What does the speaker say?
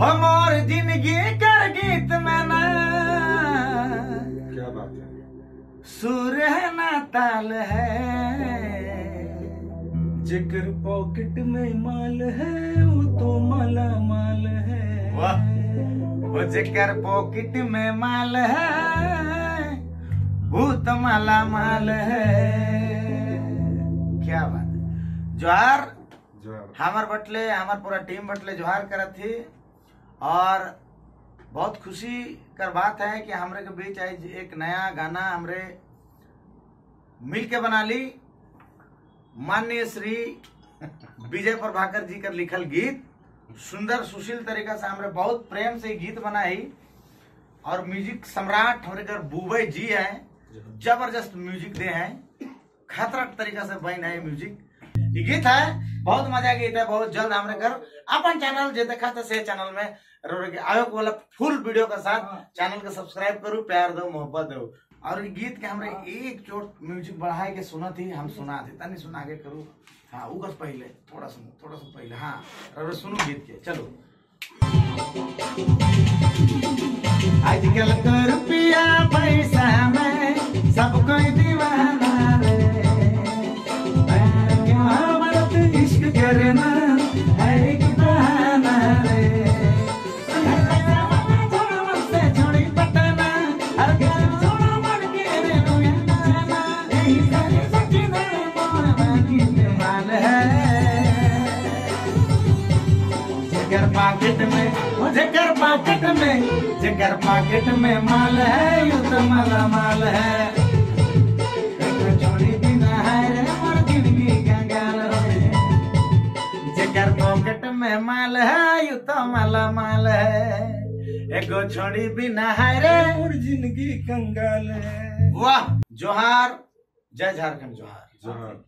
हमारी जिंदगी कर गीत में ना, क्या बात है, सुर है ना ताल है, जिकर पॉकेट में माल है वो तो माला माल है, वो जिकर पॉकेट में माल है वो तो माला माल है। क्या बात, जोहार हमार बटले, हमार पूरा टीम बटले जोहार करत थी। और बहुत खुशी कर बात है कि हमरे के बीच आज एक नया गाना हमरे मिल के बना ली, माननीय श्री विजय प्रभाकर जी कर लिखल गीत, सुंदर सुशील तरीका से हमरे बहुत प्रेम से गीत बनाई। और म्यूजिक सम्राट हमरे घर बुबई जी है, जबरदस्त म्यूजिक दे हैं, खतरा तरीका से बन है म्यूजिक गीत है, बहुत मजा गीत है। बहुत जल्द हमारे घर अपन चैनल जे देखा था से चैनल में आयोग वाला फुल वीडियो के साथ चैनल को सब्सक्राइब करू, प्यार दो, मोहब्बत दो। और गीत के हमरे एक चोट म्यूजिक बढ़ाए के सुना थी, हम सुना थे तनी सुना के करू, हाँ उगस पहले थोड़ा सुनो, थोड़ा सुन पहले, हाँ रोरे सुनू गीत के, चलो। आजकल कर रुपया पैसा में सब कोई दीवाना रे, क्या मरत इश्क करना है एक बहाना रे, थोड़ा मन से छोड़ी पटना, हर घर थोड़ा मन के रे जाना, यही सारी सजना मोर मानी माल है, जिकर पॉकेट में, जिकर पॉकेट में, जिकर पॉकेट में माल है यू तो माला माल है, छोड़ी बिना है रे मोर जिंदगी कंगाल रे, जिकर पॉकेट में माल है यू तो माला माल है, एगो छोड़ी बिना है रे मोर जिंदगी कंगाल है। वाह, जोहार, जय झारखंड, जोहार जोहार।